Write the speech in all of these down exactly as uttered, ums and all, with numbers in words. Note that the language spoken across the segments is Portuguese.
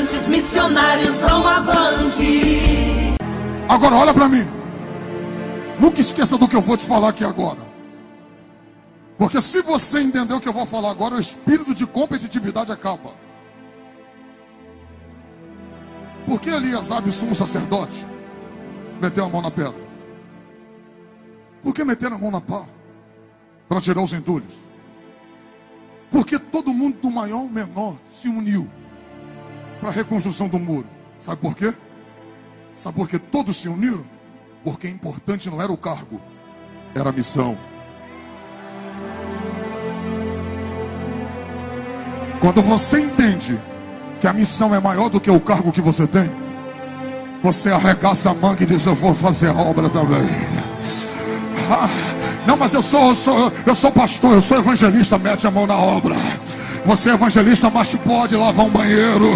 militantes missionários, vão avante. Agora olha para mim. Nunca esqueça do que eu vou te falar aqui agora. Porque se você entender o que eu vou falar agora, o espírito de competitividade acaba. Por que Eliasabe, o sumo sacerdote, meteu a mão na pedra? Por que meteram a mão na pá para tirar os entulhos? Porque todo mundo, do maior ao menor, se uniu para a reconstrução do muro. Sabe por quê? Sabe por que todos se uniram? Porque importante não era o cargo, era a missão. Quando você entende que a missão é maior do que o cargo que você tem, você arregaça a manga e diz: eu vou fazer a obra também. Ah, não, mas eu sou, eu sou, eu sou pastor, eu sou evangelista. Mete a mão na obra. Você é evangelista, mas pode lavar um banheiro.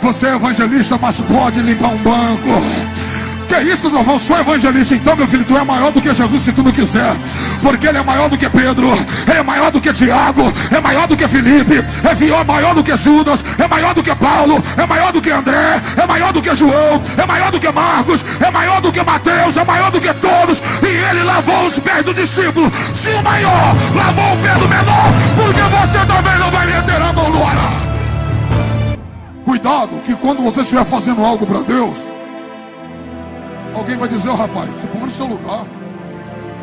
Você é evangelista, mas pode limpar um banco. Que isso, Dovão? Sou evangelista. Então, meu filho, tu é maior do que Jesus, se tu não quiser. Porque ele é maior do que Pedro, ele é maior do que Tiago, é maior do que Felipe, é maior do que Judas, é maior do que Paulo, é maior do que André, é maior do que João, é maior do que Marcos, é maior do que Mateus, é maior do que todos. E ele lavou os pés do discípulo. Se o maior lavou o pé do menor, porque você também não vai meter a mão no arado. Cuidado, que quando você estiver fazendo algo para Deus, alguém vai dizer: ó, oh, rapaz, se põe no seu lugar.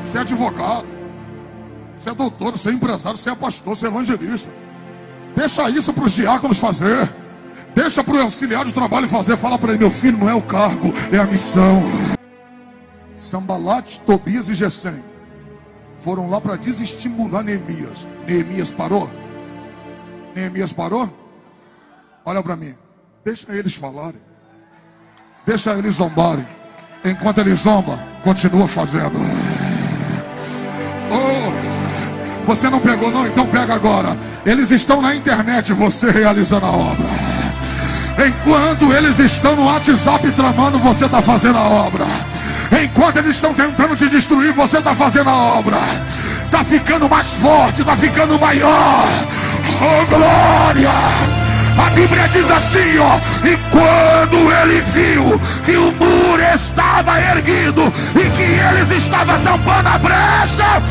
Você é advogado, você é doutor, você é empresário, você é pastor, você é evangelista. Deixa isso para os diáconos fazer. Deixa para o auxiliar de trabalho fazer. Fala para ele: meu filho, não é o cargo, é a missão. Sambalate, Tobias e Gessém foram lá para desestimular Neemias. Neemias parou? Neemias parou? Olha para mim. Deixa eles falarem. Deixa eles zombarem. Enquanto ele zomba, continua fazendo. Oh, você não pegou não? Então pega agora. Eles estão na internet, você realizando a obra. Enquanto eles estão no WhatsApp tramando, você está fazendo a obra. Enquanto eles estão tentando te destruir, você está fazendo a obra. Está ficando mais forte, está ficando maior. Oh, glória! A Bíblia diz assim, ó: e quando ele viu que o muro estava erguido e que eles estavam tampando a brecha,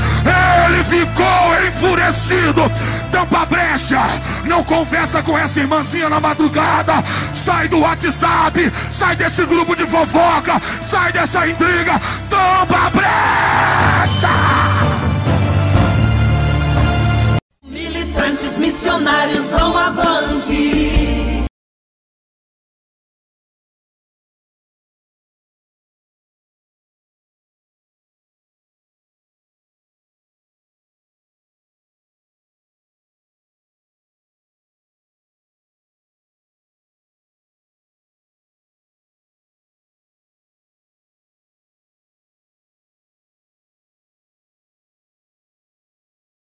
ele ficou enfurecido. Tampa a brecha, não conversa com essa irmãzinha na madrugada, sai do WhatsApp, sai desse grupo de fofoca, sai dessa intriga, tampa a brecha. Militantes missionários, vão avante.